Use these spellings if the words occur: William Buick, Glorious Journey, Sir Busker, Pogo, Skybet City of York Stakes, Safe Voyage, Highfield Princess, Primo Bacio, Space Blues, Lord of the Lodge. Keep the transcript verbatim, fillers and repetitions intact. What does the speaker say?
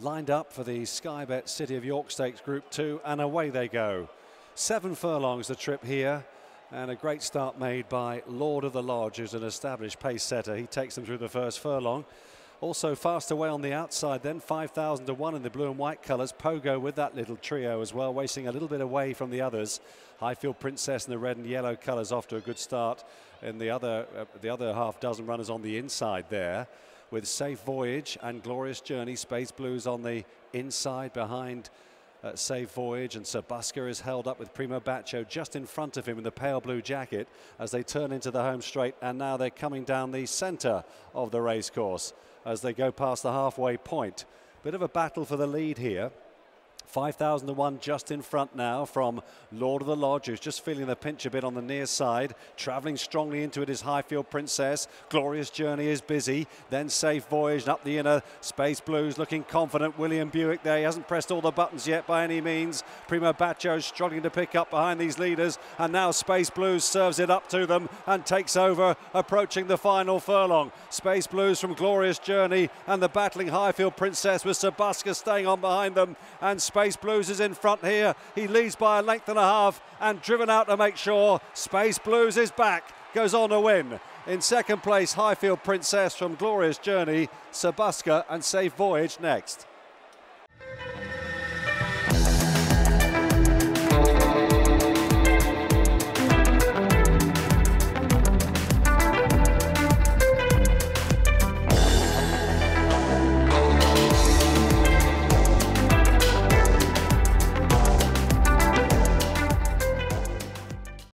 lined up for the Skybet City of York Stakes Group two, and away they go. Seven furlongs the trip here, and a great start made by Lord of the Lodge, who's an established pace setter. He takes them through the first furlong. Also fast away on the outside then, five thousand to one in the blue and white colours. Pogo with that little trio as well, racing a little bit away from the others. Highfield Princess in the red and yellow colours off to a good start. And the other, uh, the other half dozen runners on the inside there, with Safe Voyage and Glorious Journey. Space Blues on the inside behind uh, Safe Voyage, and Sir Busker is held up with Primo Bacio just in front of him in the pale blue jacket as they turn into the home straight, and now they're coming down the centre of the racecourse as they go past the halfway point. Bit of a battle for the lead here. five thousand to one just in front now from Lord of the Lodge, who's just feeling the pinch a bit on the near side. Travelling strongly into it is Highfield Princess. Glorious Journey is busy. Then Safe Voyage, and up the inner, Space Blues looking confident. William Buick there, he hasn't pressed all the buttons yet by any means. Primo Bacio struggling to pick up behind these leaders, and now Space Blues serves it up to them and takes over, approaching the final furlong. Space Blues from Glorious Journey and the battling Highfield Princess, with Sir Busker staying on behind them, and Space Space Blues is in front here. He leads by a length and a half, and driven out to make sure. Space Blues is back, goes on to win. In second place, Highfield Princess from Glorious Journey, Sir Busker and Safe Voyage next.